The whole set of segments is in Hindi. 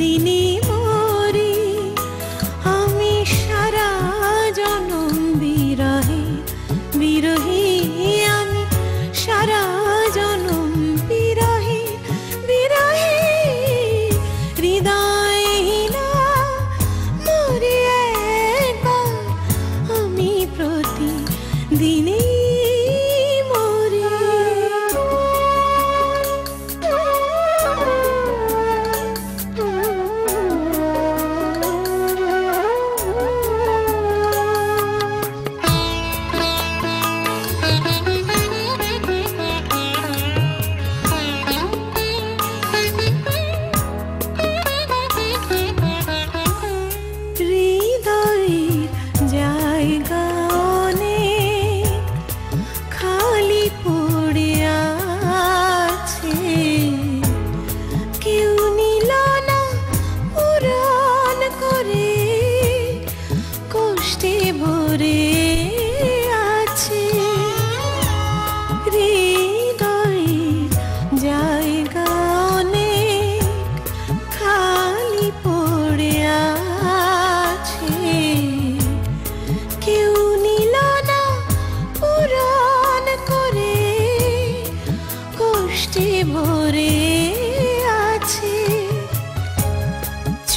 নন্দিনী মোরে আমি সারা জনম বিরহে বিরহে আমি সারা জনম বিরহে বিরহে হৃদয়ে না মোরে একবার আমি প্রতি দিনে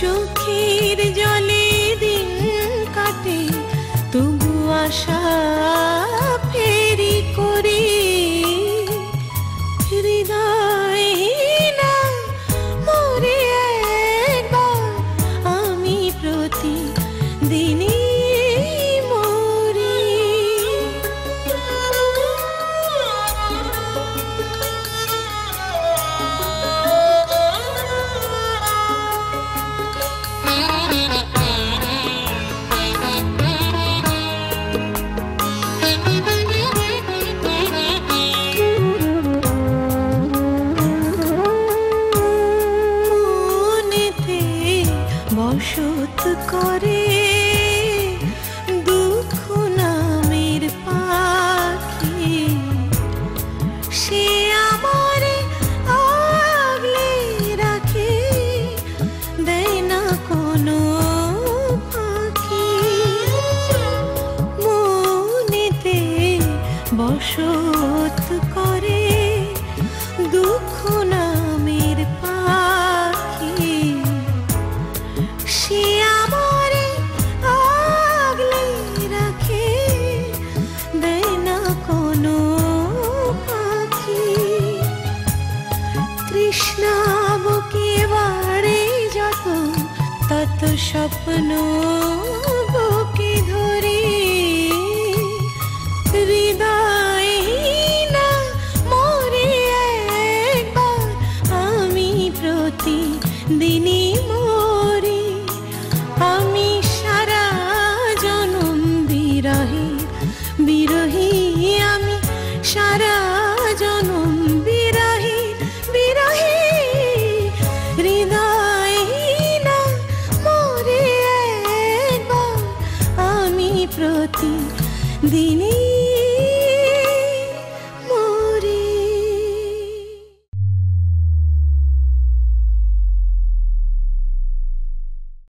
चोखेर जले दिन काटे तबु आशा फेरी करे हृदयहीना मोरे एकबार आमी प्रति दिने বসত করে দুঃখ নামের পাখি সে আমারে আগলে রাখে দেয় না কোনো ফাঁকি মনেতে বসত করে দুঃখ নামের পাখি कृष्णा बुके बारे जत तत सपनो बुके धरे हृदयहीना मोरे एकबार आमी प्रति दिने मोरे आमी सारा जन्म बिरहे बिरहे आमी सारा जन्म दिने।